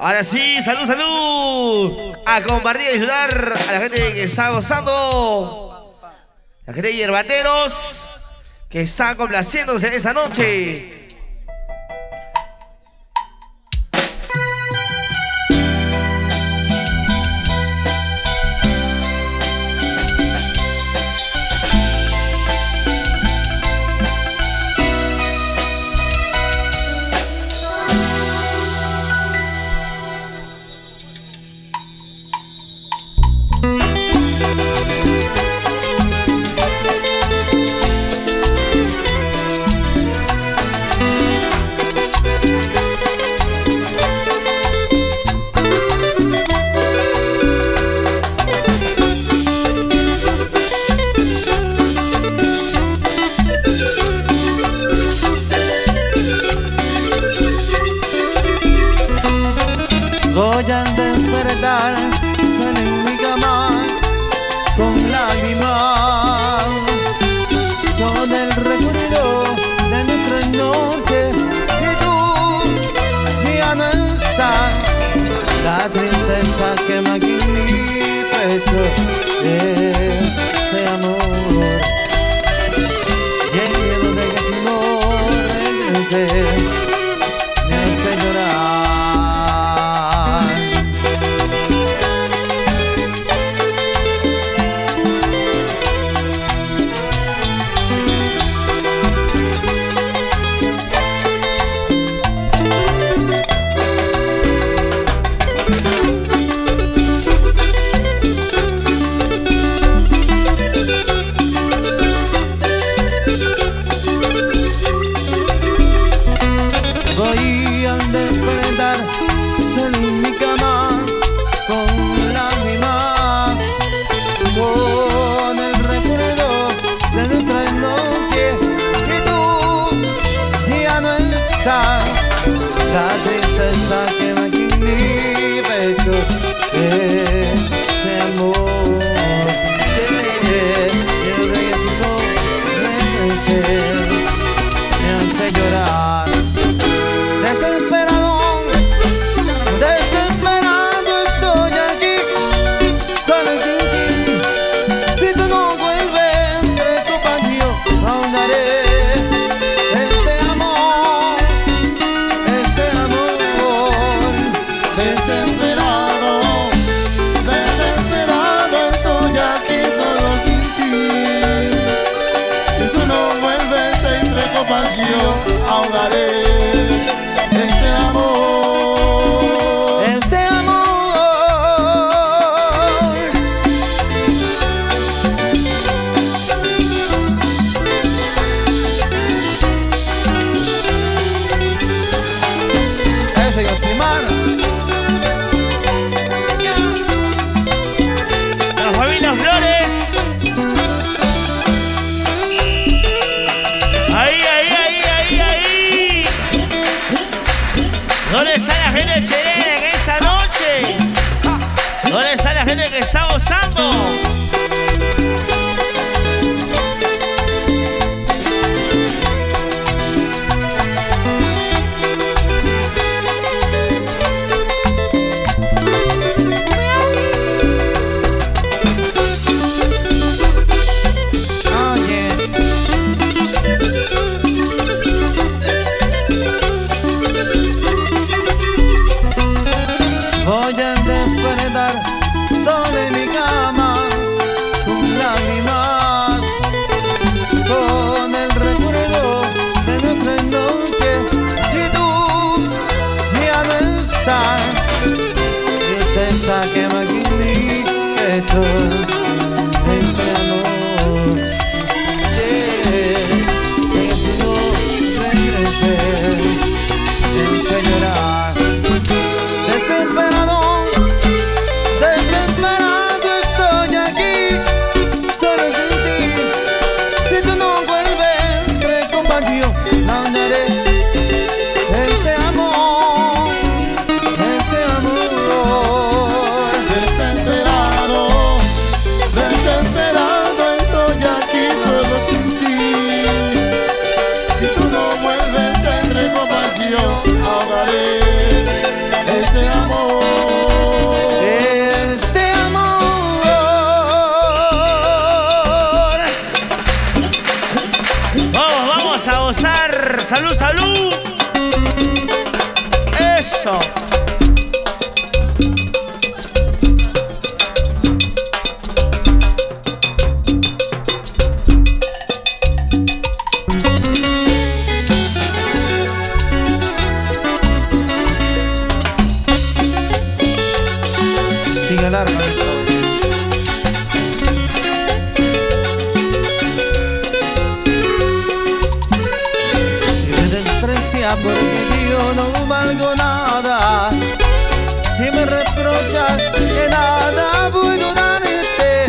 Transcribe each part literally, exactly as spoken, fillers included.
Ahora sí, salud, salud. A compartir y ayudar a la gente que está gozando. La gente de Yerbateros que está complaciéndose esa noche. Este amor, este amor salud, salud. Eso. Sin alarma. Porque yo no valgo nada. Si me reprochas que nada puedo darte,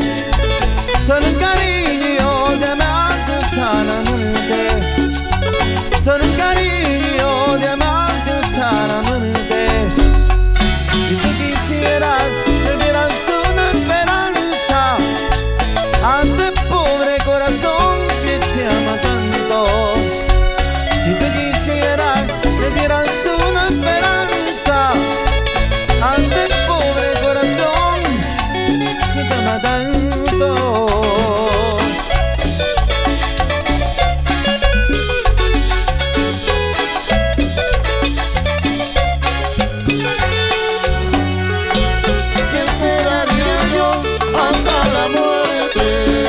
solo un cariño de amarte hasta la muerte, solo un cariño de amarte hasta la muerte. Si tú quisieras me dieras una esperanza ante pobre corazón que te ama tanto. Si tú quisieras, me dieras una esperanza ante el pobre corazón que te ama tanto. ¿Qué esperaría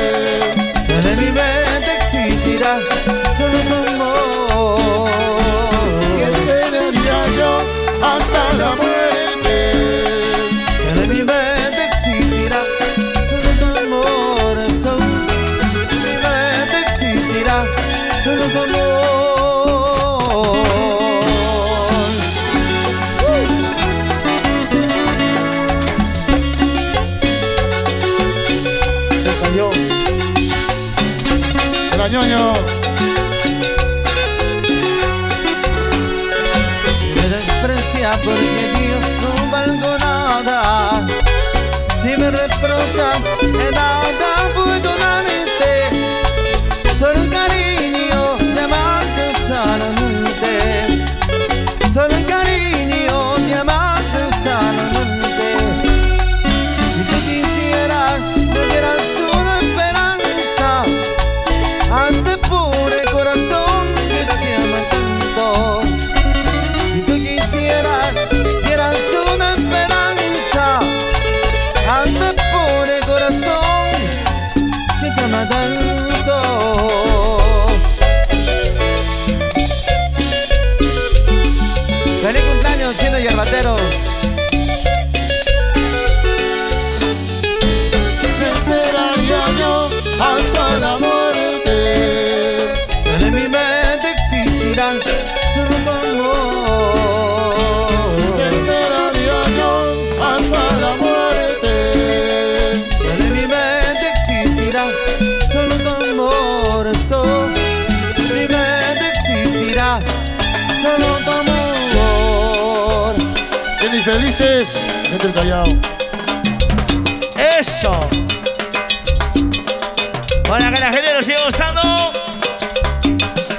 yo hasta la muerte? Solo en mi mente existirá solo tu amor. Hasta la muerte solo en mi mente existirá solo tu amor. Solo en mi mente existirá solo tu amor. uh. Se cayó la ñoño. Porque Dios no valgo nada. Si me reprochas de nada puedo darte, solo un cariño de amarte hasta la muerte, solo un cariño de amarte hasta la muerte. Si tú quisieras me dieras una esperanza ante pobre corazón que te ama tanto. Quieras una esperanza ante pobre corazón que te ama tanto. ¡Feliz cumpleaños, Chino de Yerbateros! Te esperaría yo hasta la muerte. Solo en mi mente existirá solo tu amor. Solo tu amor. Bien y felices entre el Callao. Eso. Hola, que la gente lo sigue gozando.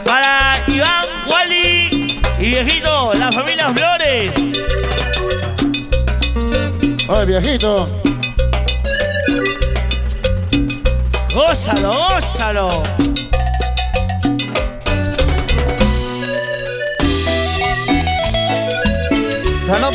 Para Iván Huali y viejito, la familia Flores. Oye, viejito, gózalo, gózalo. Saludos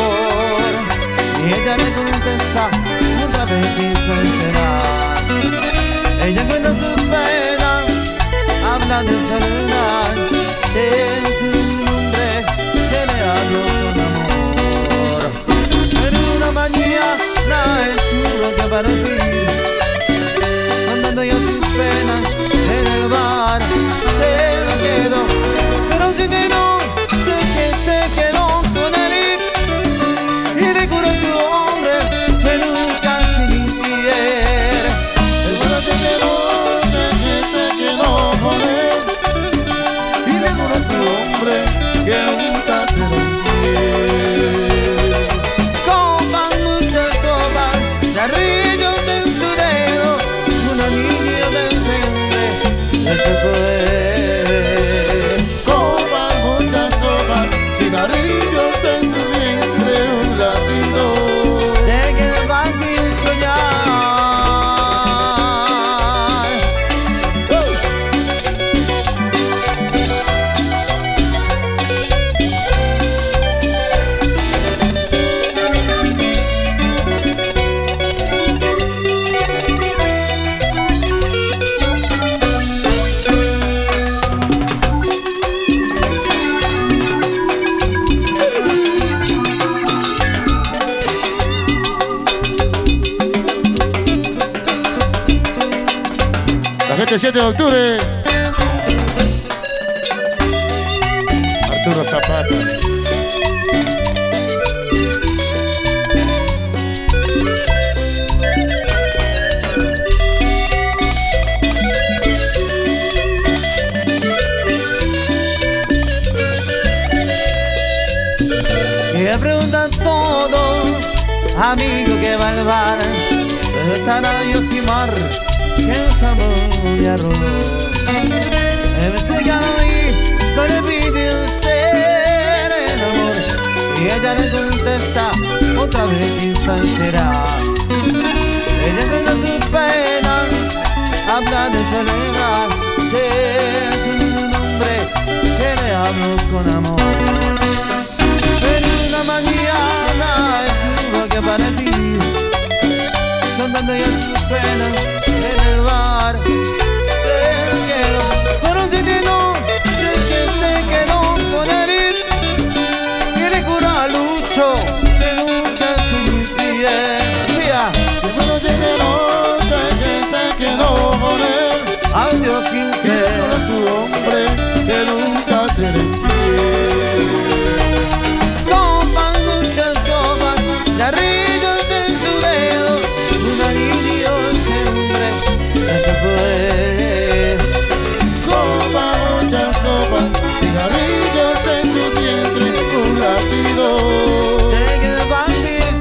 Y ella me contesta, otra vez quiso esperar. Ella cuenta su pena, habla de soledad. Es un hombre que le habló con amor. En una mañana estuvo que para ti, contando yo tus penas en el bar. Se lo quedó, pero un chino que se quedó con él. Y le curó su hombre que nunca se mintiera. El bueno se quedó, que se quedó con él. Y le curó su hombre que este siete de octubre. Arturo Zapata. Me preguntan todos, amigo que va al bar, están adiós y mar, que el sabor me arrojó. Me cercaron y con el vídeo ser el amor, y ella le contesta, otra vez quién será. Ella cuenta sus penas, habla de soledad, de un hombre que le hablo con amor. Mañana estuvo que para ti, cantando ya sus penas en el bar. Se quedó con un titino, se quedó con él. Tiene cura lucho, de nunca su fiel. Se fue que se quedó con él. Adiós sin ser su hombre, que nunca se le fiel. Carrillos en su dedo, un anillo siempre se fue. Copa, muchas copas, cigarrillos en tu vientre, un latido te quedaba sin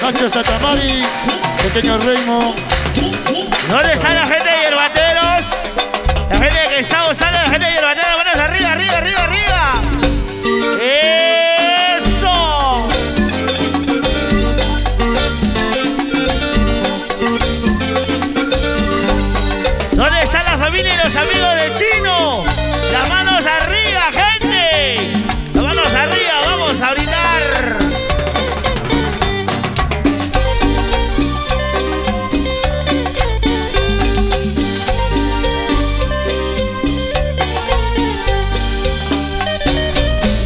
Sancho Satramari, pequeño ritmo. ¿Dónde está la gente de Yerbateros? La gente que está gozando, la gente de Yerbateros, manos arriba, arriba, arriba, arriba. ¡Eso! ¿Dónde está la familia y los amigos de Chino? Las manos arriba, gente. Las manos arriba, vamos a brindar.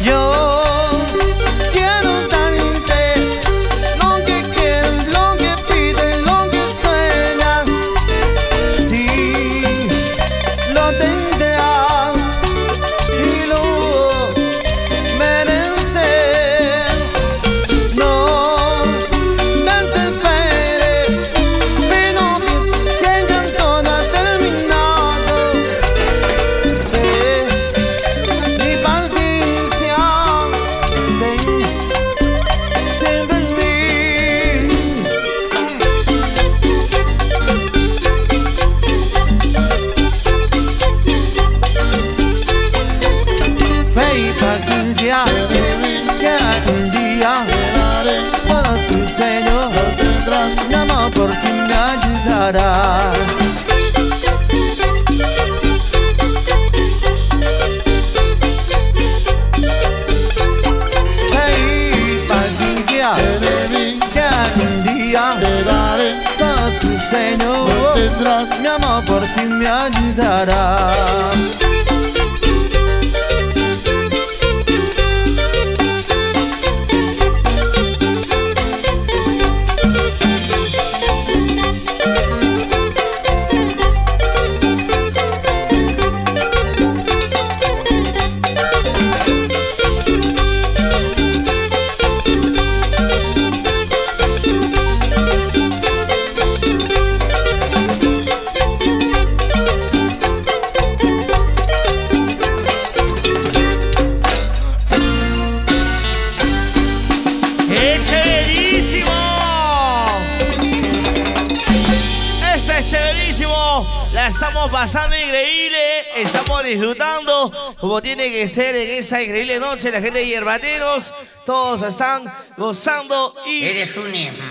Yo hará. Hey, paciencia, te debí, que algún día te daré todo tu Señor, pues tendrás mi amor por ti me ayudará. Estamos pasando increíble, estamos disfrutando como tiene que ser en esa increíble noche. La gente de Yerbateros, todos están gozando y... Eres un imbécil.